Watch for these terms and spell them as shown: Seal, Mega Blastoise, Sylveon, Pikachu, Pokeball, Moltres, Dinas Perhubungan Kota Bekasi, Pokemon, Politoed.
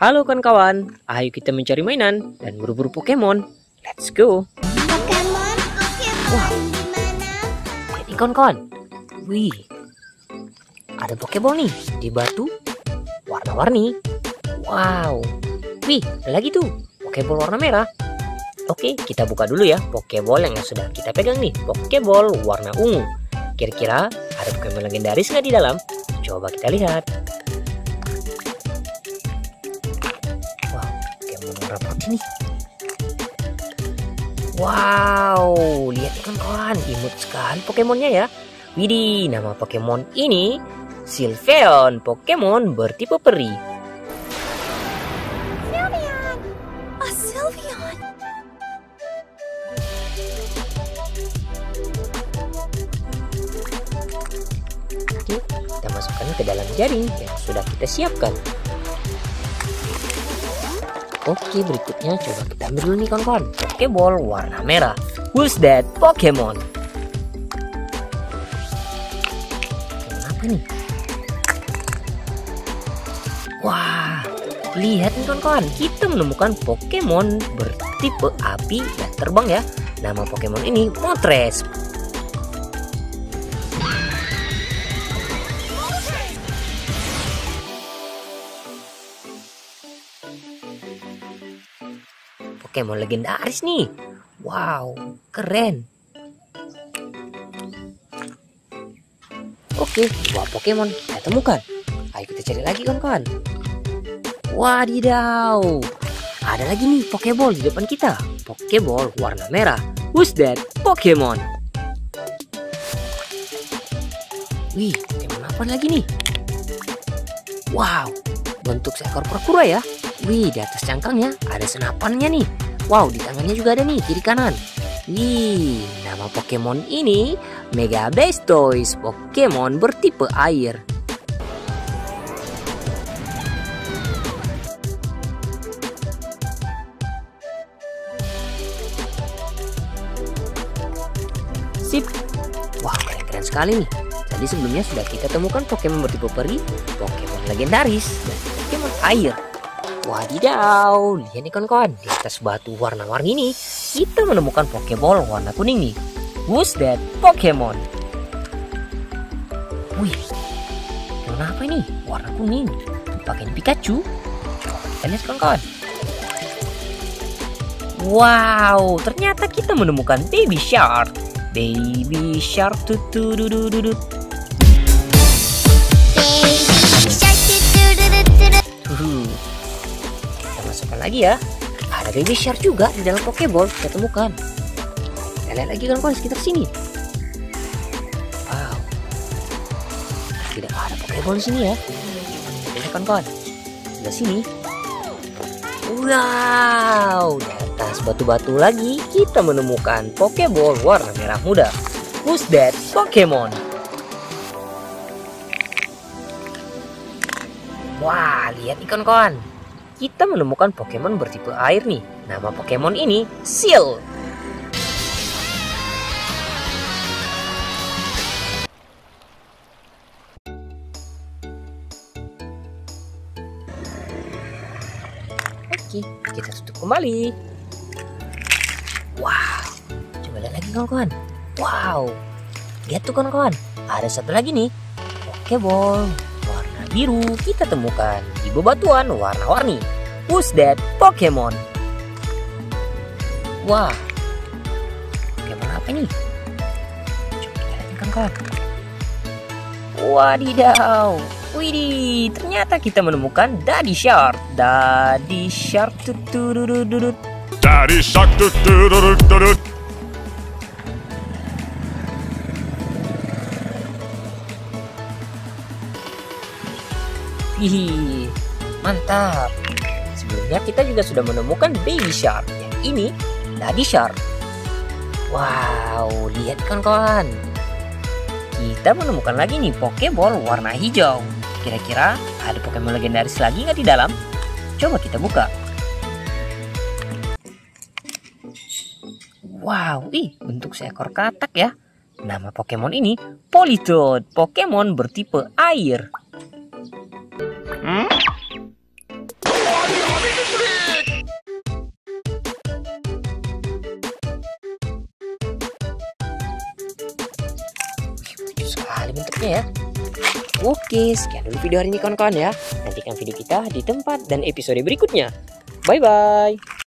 Halo kawan-kawan, ayo kita mencari mainan dan berburu Pokemon. Let's go. Wow. Ini kawan-kawan. Wih. Ada Pokeball nih di batu warna-warni. Wow. Wih, ada lagi tuh Pokeball warna merah. Oke, kita buka dulu ya Pokeball yang sudah kita pegang nih. Pokeball warna ungu. Kira-kira ada Pokemon legendaris nggak di dalam? Coba kita lihat. Ini. Wow, lihat kawan-kawan, imut sekali Pokemonnya ya. Widih, nama Pokemon ini Sylveon, Pokemon bertipe peri. Sylveon. Oh, Sylveon. Oke, kita masukkan ke dalam jaring yang sudah kita siapkan. Oke, berikutnya coba kita ambil dulu nih kawan-kawan. Pokeball warna merah. Who's that Pokemon? Apa nih? Wah, lihat nih kawan-kawan. Kita menemukan Pokemon bertipe api dan terbang ya. Nama Pokemon ini Moltres. Pokemon legendaris nih. Wow, keren. Oke, dua Pokemon kita temukan. Ayo kita cari lagi kawan-kawan. Wadidaw, ada lagi nih Pokeball di depan kita. Pokeball warna merah. Who's that Pokemon? Wih, Pokemon apa lagi nih? Wow, bentuk seekor perkura ya. Wih, di atas cangkangnya ada senapannya nih. Wow, di tangannya juga ada nih, kiri kanan. Wih, nama Pokemon ini Mega Blastoise, Pokemon bertipe air. Sip. Wah, keren-keren sekali nih. Tadi sebelumnya sudah kita temukan Pokemon bertipe peri, Pokemon legendaris, dan Pokemon air. Wadidaw, lihat nih kawan-kawan, di atas batu warna-warni ini kita menemukan Pokeball warna kuning nih. Who's that Pokemon? Wih, kenapa ini warna kuning? Pakaian Pikachu? Coba kita lihat kawan-kawan. Wow, ternyata kita menemukan Baby Shark. Baby Shark tutududududud. Lagi ya, ada Baby Shark juga di dalam Pokeball kita temukan. Kita lihat lagi kawan-kawan sekitar sini. Wow, tidak ada Pokeball di sini ya. Lihat kawan-kawan, di sini. Wow, di atas batu-batu lagi kita menemukan Pokeball warna merah muda. Who's that Pokemon? Wah, lihat nih kawan-kawan. Kita menemukan Pokemon bertipe air nih. Nama Pokemon ini Seal. Oke, kita tutup kembali. Wow, coba lihat lagi kawan-kawan. Wow, lihat tuh kawan-kawan. Ada satu lagi nih, Pokeball warna biru kita temukan. Bebatuan warna-warni. Who's that Pokemon? Wah, Pokemon apa nih? Coba kita lihat kawan-kawan. Wadidaw, widih, ternyata kita menemukan Daddy Shark. Daddy Shark tutududududud. Daddy Shark tutududududud. Hihi, mantap. Sebelumnya kita juga sudah menemukan Baby Shark. Yang ini Daddy Shark. Wow, lihat kawan-kawan. Kita menemukan lagi nih Pokeball warna hijau. Kira-kira ada Pokemon legendaris lagi nggak di dalam? Coba kita buka. Wow, bentuk seekor katak ya. Nama Pokemon ini Politoed, Pokemon bertipe air. Hmm? sekali bentuknya ya. Oke, sekian dulu video hari ini kawan-kawan ya. Nantikan video kita di tempat dan episode berikutnya. Bye-bye.